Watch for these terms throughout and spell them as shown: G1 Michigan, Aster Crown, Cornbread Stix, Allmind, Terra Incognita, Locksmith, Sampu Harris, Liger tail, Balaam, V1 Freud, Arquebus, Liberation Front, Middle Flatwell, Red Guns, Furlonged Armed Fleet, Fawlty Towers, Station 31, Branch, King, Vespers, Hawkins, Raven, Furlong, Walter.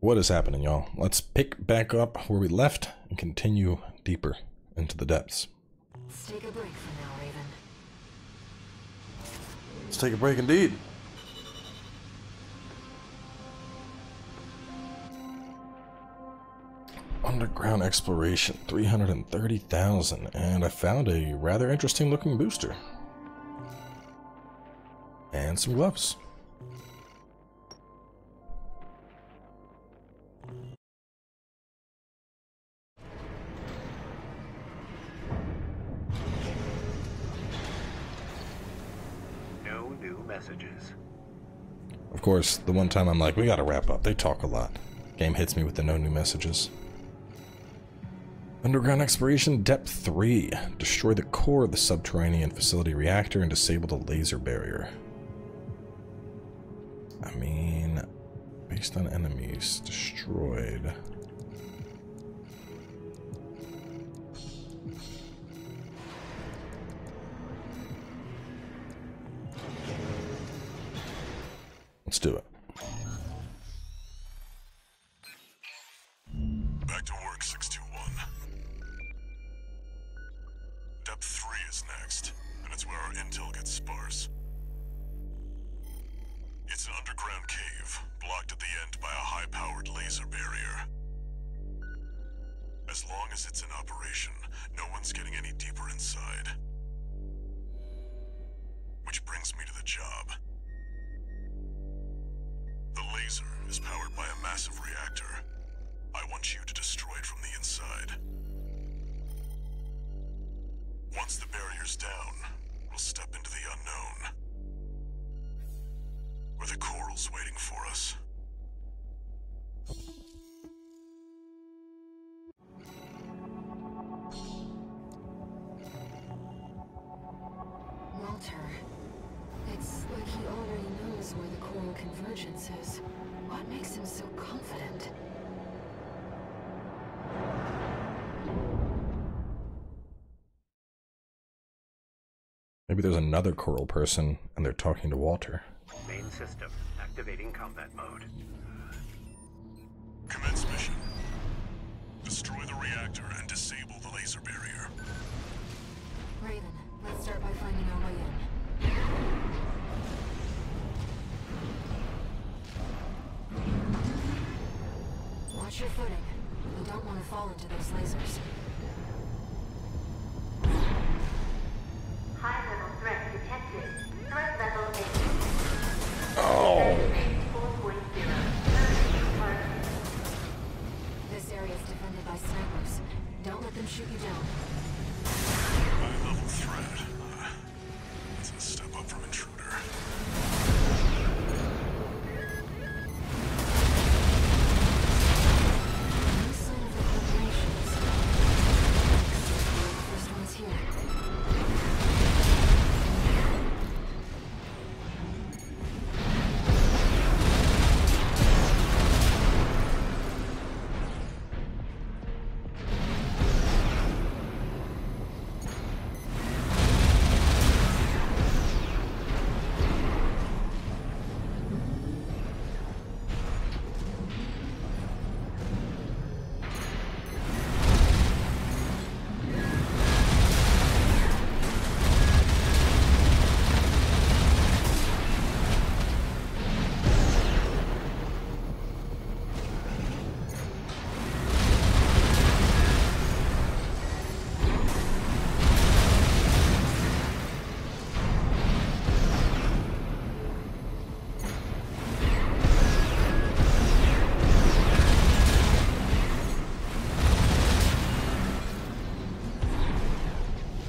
What is happening, y'all? Let's pick back up where we left and continue deeper into the depths. Let's take a break for now, Raven. Let's take a break indeed. Underground exploration, 330,000, and I found a rather interesting looking booster. And some gloves. No new messages. Of course, the one time I'm like, we gotta wrap up, they talk a lot. Game hits me with the no new messages. Underground exploration, depth 3. Destroy the core of the subterranean facility reactor and disable the laser barrier. I mean, based on enemies destroyed. Let's do it. Back to work, 621. Depth 3 is next, and it's where our intel gets sparse. It's an underground cave, blocked at the end by a high-powered laser barrier. As long as it's in operation, no one's getting any deeper inside. Which brings me to the job. The laser is powered by a massive reactor. I want you to destroy it from the inside. Once the barrier's down, we'll step into the unknown. Where the coral's waiting for us. Walter, it's like he already knows where the coral convergence is. What makes him so confident? Maybe there's another coral person, and they're talking to Walter. Main system, activating combat mode. Commence mission. Destroy the reactor and disable the laser barrier. Raven, let's start by finding our way in. Watch your footing. You don't want to fall into those lasers. High-level threat detected. Threat level 8. Oh. This area is defended by snipers. Don't let them shoot you down. High-level threat. That's a step up from intruder.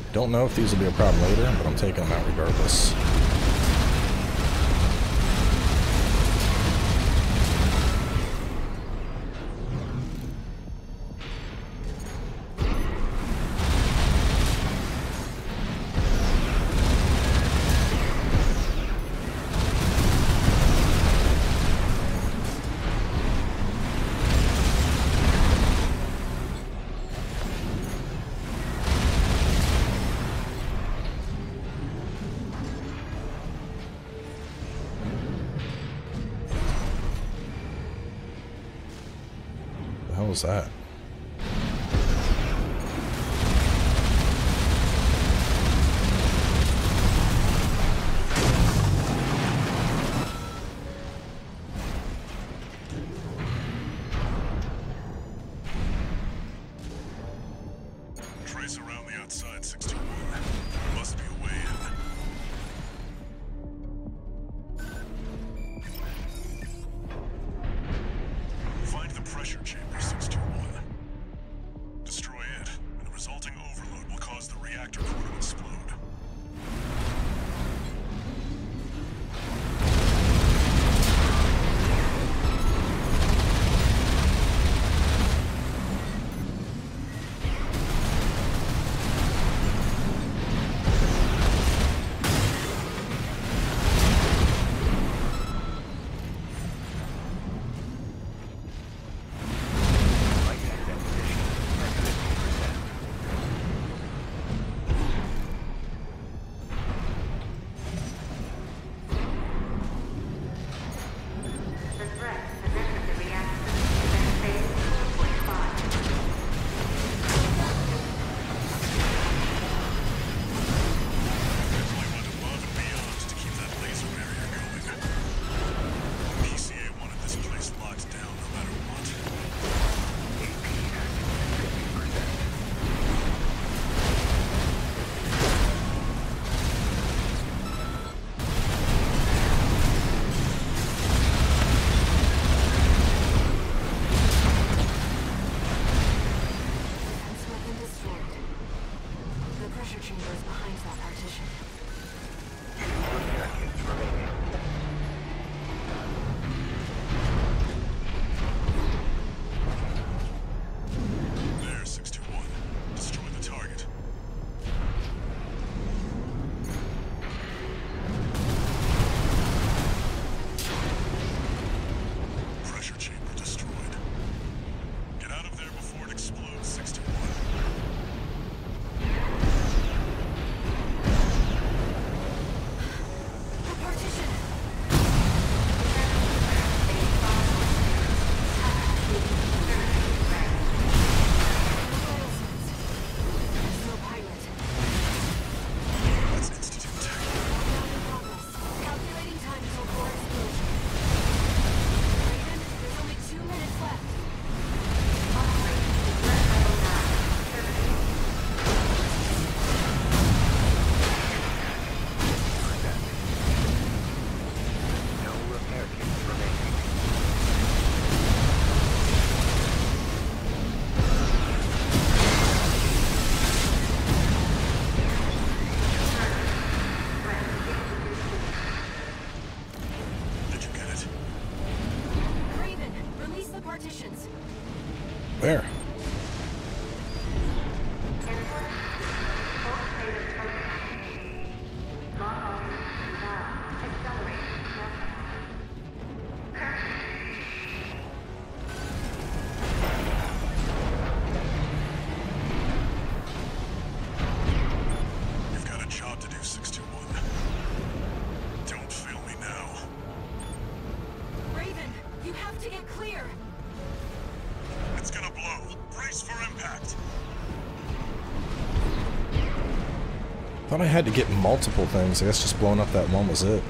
I don't know if these will be a problem later, but I'm taking them out regardless. was that? I had to get multiple things. I guess just blowing up that one was it.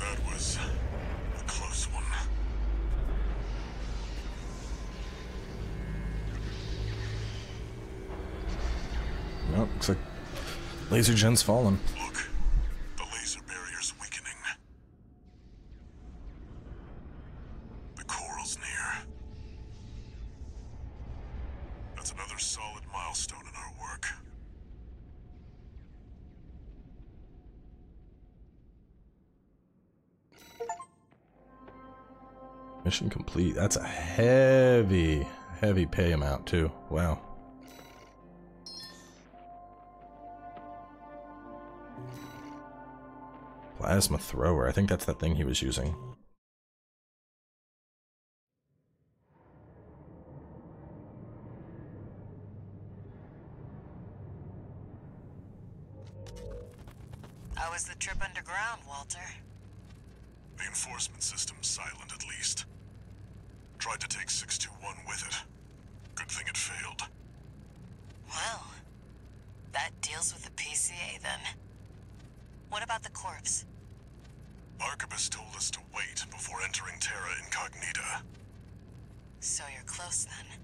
That was a close one. Well, looks like laser gen's fallen. Mission complete. That's a heavy, heavy pay amount too. Wow. Plasma thrower. I think that's that thing he was using. How was the trip underground, Walter? The enforcement system's silent, at least. Tried to take 621 with it. Good thing it failed. Well, that deals with the PCA, then. What about the corpse? Arquebus told us to wait before entering Terra Incognita. So you're close, then.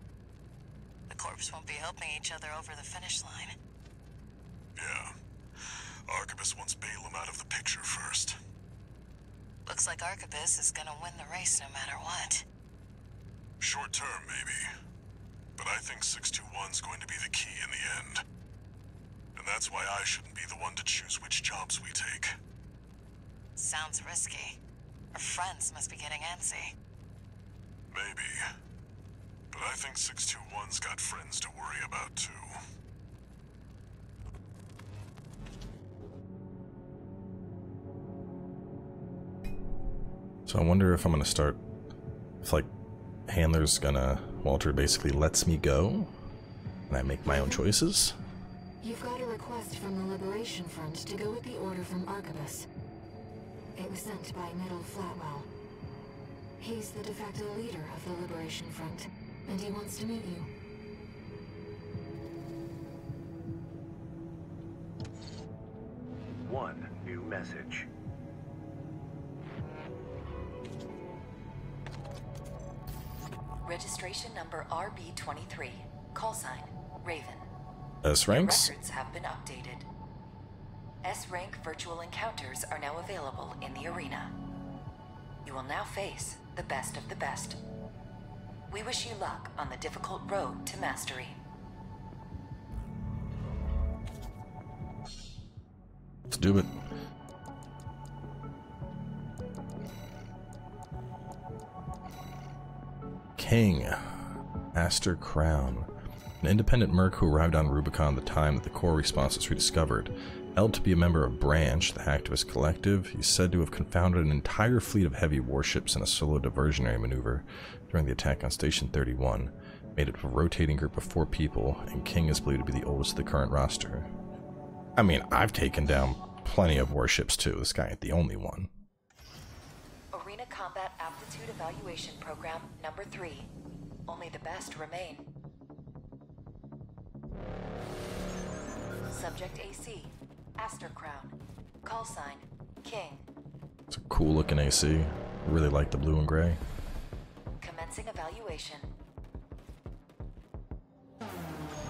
The corpse won't be helping each other over the finish line. Yeah. Arquebus wants Balaam out of the picture first. Looks like Arquebus is gonna win the race no matter what. Short term, maybe. But I think 621's going to be the key in the end. And that's why I shouldn't be the one to choose which jobs we take. Sounds risky. Our friends must be getting antsy. Maybe. But I think 621's got friends to worry about, too. So I wonder if I'm gonna start... if, like, Handler's gonna... Walter basically lets me go, and I make my own choices. You've got a request from the Liberation Front to go with the order from Arquebus. It was sent by Middle Flatwell. He's the de facto leader of the Liberation Front, and he wants to meet you. One new message. Registration number RB23, callsign Raven. S ranks? Records have been updated. S-rank virtual encounters are now available in the arena. You will now face the best of the best. We wish you luck on the difficult road to mastery. Let's do it. King, Aster Crown, an independent merc who arrived on Rubicon at the time that the core response was rediscovered. Held to be a member of Branch, the hacktivist collective, he's said to have confounded an entire fleet of heavy warships in a solo diversionary maneuver during the attack on Station 31, made up of a rotating group of 4 people, and King is believed to be the oldest of the current roster. I mean, I've taken down plenty of warships too, this guy ain't the only one. Arena Combat Aptitude Evaluation Program number 3. Only the best remain. Subject AC. Aster Crown. Call sign King. It's a cool looking AC. I really like the blue and gray. Commencing evaluation.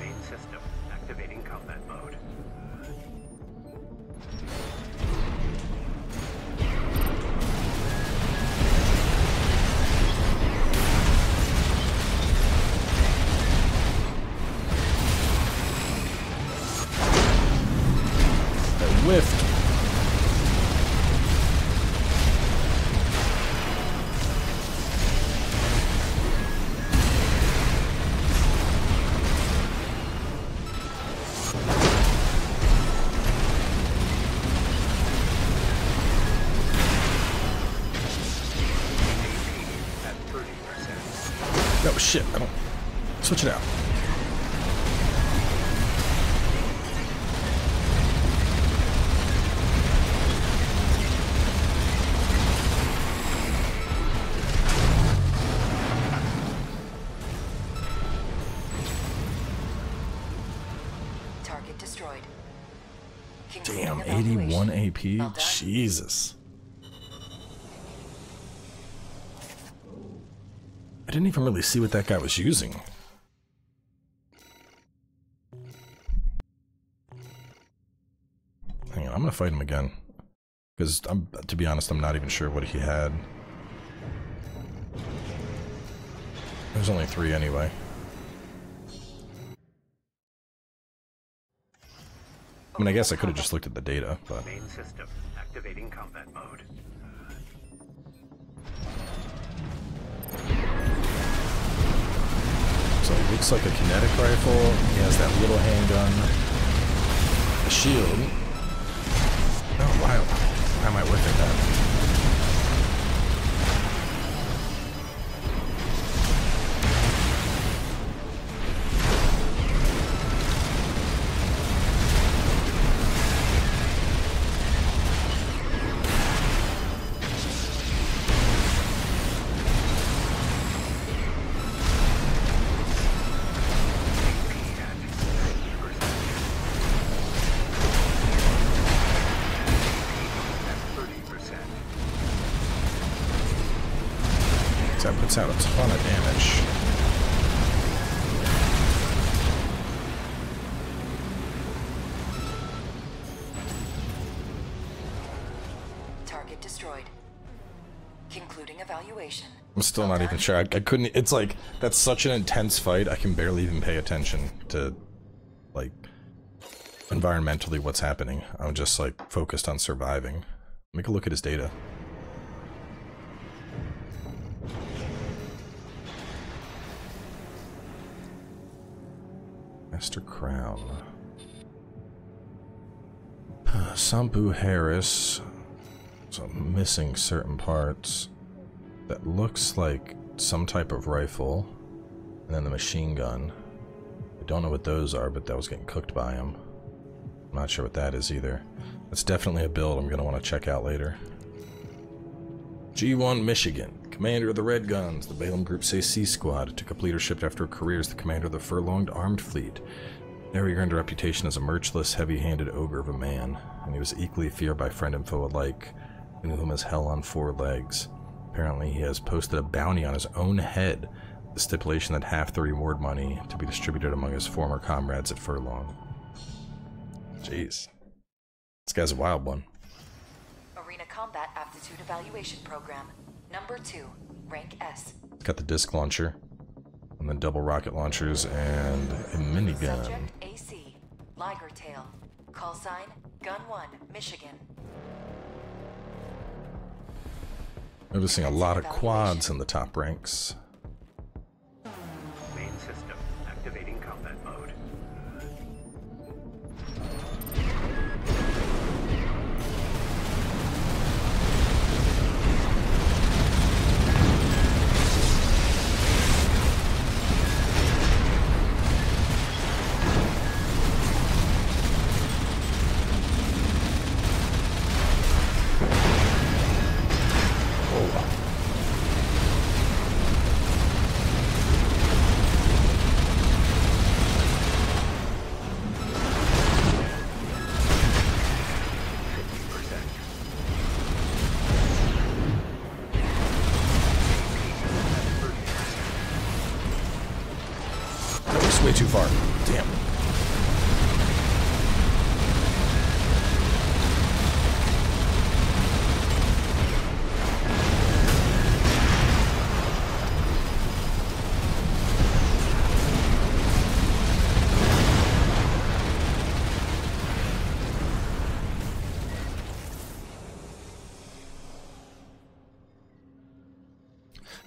Main system activating combat mode. Whiffed. Oh shit, I don't... Switch it out. Damn, 81 AP? Jesus. I didn't even really see what that guy was using. Hang on, I'm gonna fight him again. Because, to be honest, I'm not even sure what he had. There's only 3 anyway. I mean, I guess I could have just looked at the data, but... Main system activating combat mode. So it looks like a kinetic rifle. He has that little handgun. A shield. Oh, why am I whiffing that? That puts out a ton of damage. Target destroyed. Concluding evaluation. I'm still not even sure. I couldn't. It's like, that's such an intense fight, I can barely even pay attention to, like, environmentally what's happening. I'm just, like, focused on surviving. Make a look at his data. Aster Crown. Sampu Harris. So I'm missing certain parts. That looks like some type of rifle. And then the machine gun. I don't know what those are, but that was getting cooked by him. I'm not sure what that is either. That's definitely a build I'm going to want to check out later. G1 Michigan. Commander of the Red Guns, the Balaam Group's AC squad. It took up leadership after a career as the commander of the Furlonged Armed Fleet. There he earned a reputation as a merciless, heavy-handed ogre of a man, and he was equally feared by friend and foe alike. They knew him as Hell on Four Legs. Apparently he has posted a bounty on his own head, the stipulation that half the reward money to be distributed among his former comrades at Furlong. Jeez. This guy's a wild one. Arena Combat Aptitude Evaluation Program. Number 2, rank S. Got the disc launcher, and then double rocket launchers, and a minigun. Subject AC, Liger tail, call sign, Gun 1, Michigan. Noticing a lot of quads in the top ranks. Main system, activating combat mode. Way too far. Damn.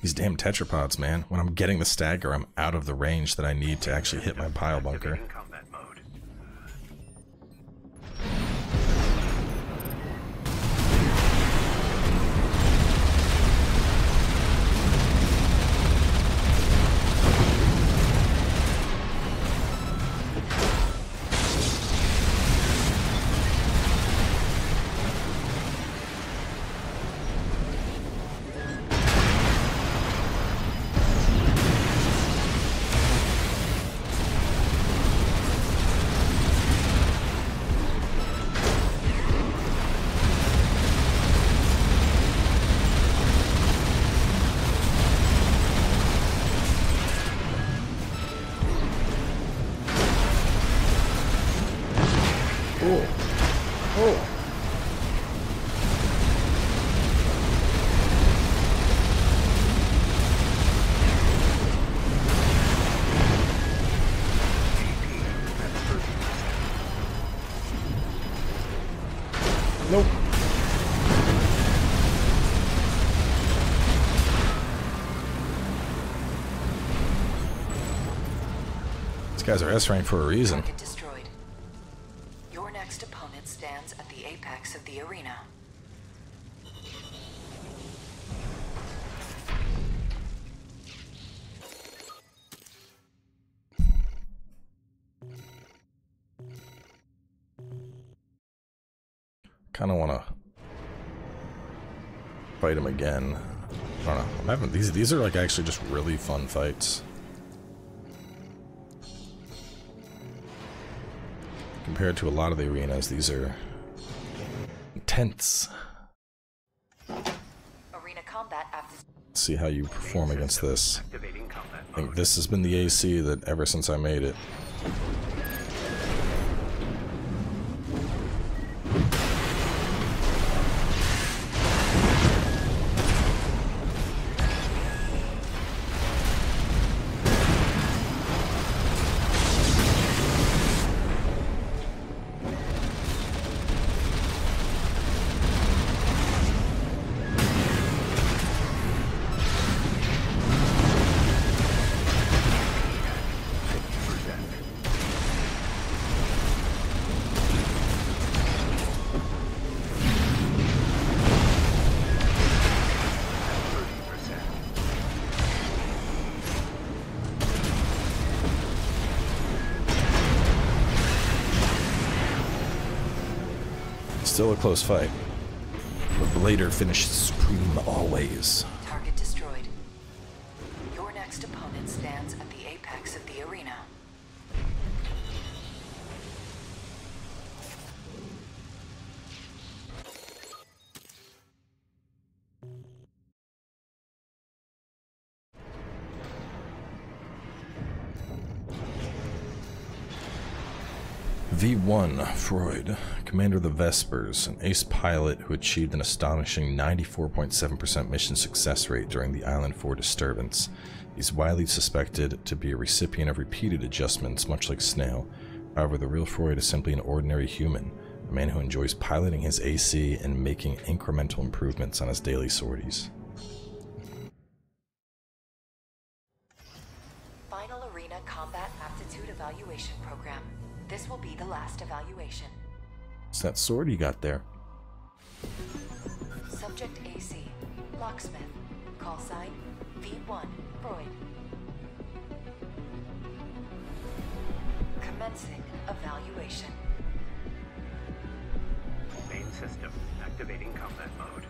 These damn tetrapods, man. When I'm getting the stagger, I'm out of the range that I need to actually hit my pile bunker. Guys are S rank for a reason. Destroyed. Your next opponent stands at the apex of the arena. Kind of want to fight him again. I don't know. I'm having these are like actually just really fun fights. Compared to a lot of the arenas, these are intense. Arena combat after. Let's see how you perform against this. I think this has been the AC that ever since I made it. Still a close fight, but Blader finished supreme always. Target destroyed. Your next opponent stands at the apex of the arena. V1 Freud, commander of the Vespers, an ace pilot who achieved an astonishing 94.7% mission success rate during the Island 4 disturbance. He's widely suspected to be a recipient of repeated adjustments, much like Snail. However, the real Freud is simply an ordinary human, a man who enjoys piloting his AC and making incremental improvements on his daily sorties. Final Arena Combat Aptitude Evaluation Program. This will be the last evaluation. What's that sword you got there? Subject AC, Locksmith, call sign, V1, Freud. Commencing evaluation. Main system, activating combat mode.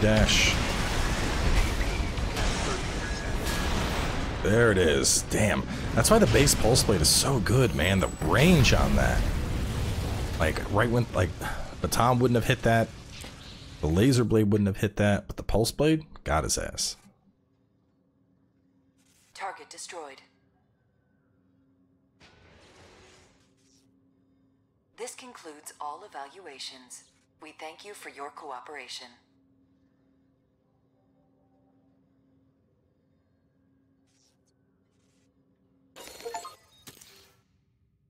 Dash. There it is. Damn. That's why the base pulse plate is so good, man. The range on that. Like, right when, like, the baton wouldn't have hit that. The laser blade wouldn't have hit that. But the pulse blade got his ass. Target destroyed. This concludes all evaluations. We thank you for your cooperation.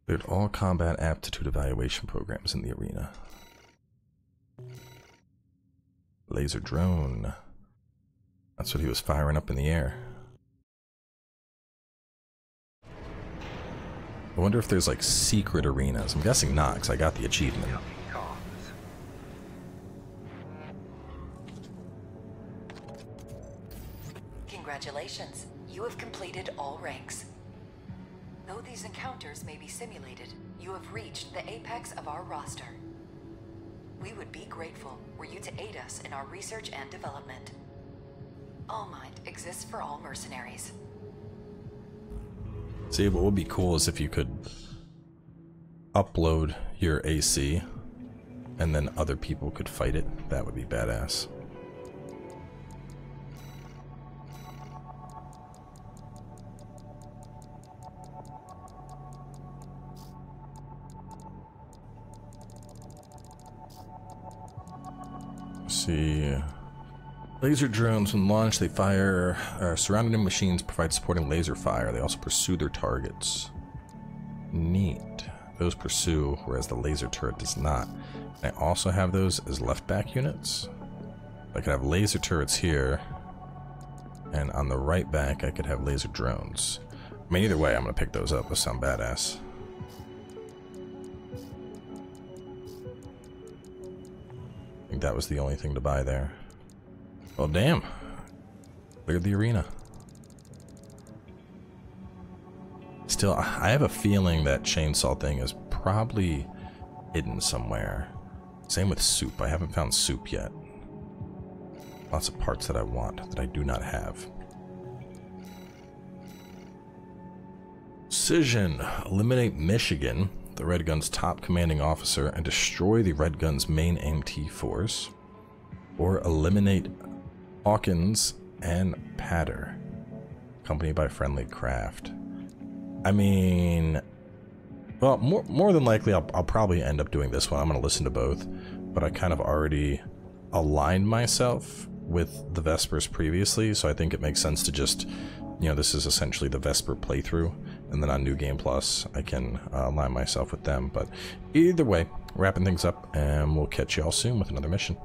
Cleared all combat aptitude evaluation programs in the arena. Laser drone. That's what he was firing up in the air. I wonder if there's like secret arenas. I'm guessing not, because I got the achievement. Congratulations, you have completed all ranks. Though these encounters may be simulated, you have reached the apex of our roster. We would be grateful were you to aid us in our research and development. Allmind exists for all mercenaries. See, what would be cool is if you could upload your AC and then other people could fight it. That would be badass. See, laser drones, when launched, they fire. Surrounding machines provide supporting laser fire. They also pursue their targets. Neat. Those pursue, whereas the laser turret does not. I also have those as left back units. I could have laser turrets here, and on the right back, I could have laser drones. I mean, either way, I'm gonna pick those up with some badass. I think that was the only thing to buy there. Well, damn. Cleared the arena. Still, I have a feeling that chainsaw thing is probably hidden somewhere. Same with soup. I haven't found soup yet. Lots of parts that I want that I do not have. Decision. Eliminate Michigan, the Red Guns' top commanding officer, and destroy the Red Guns' main MT force. Or eliminate Hawkins and Patter, accompanied by friendly craft. I mean, well, more than likely, I'll probably end up doing this one. I'm going to listen to both, but I kind of already aligned myself with the Vespers previously, so I think it makes sense to just, you know, this is essentially the Vesper playthrough, and then on New Game Plus, I can align myself with them. But either way, wrapping things up, and we'll catch you all soon with another mission.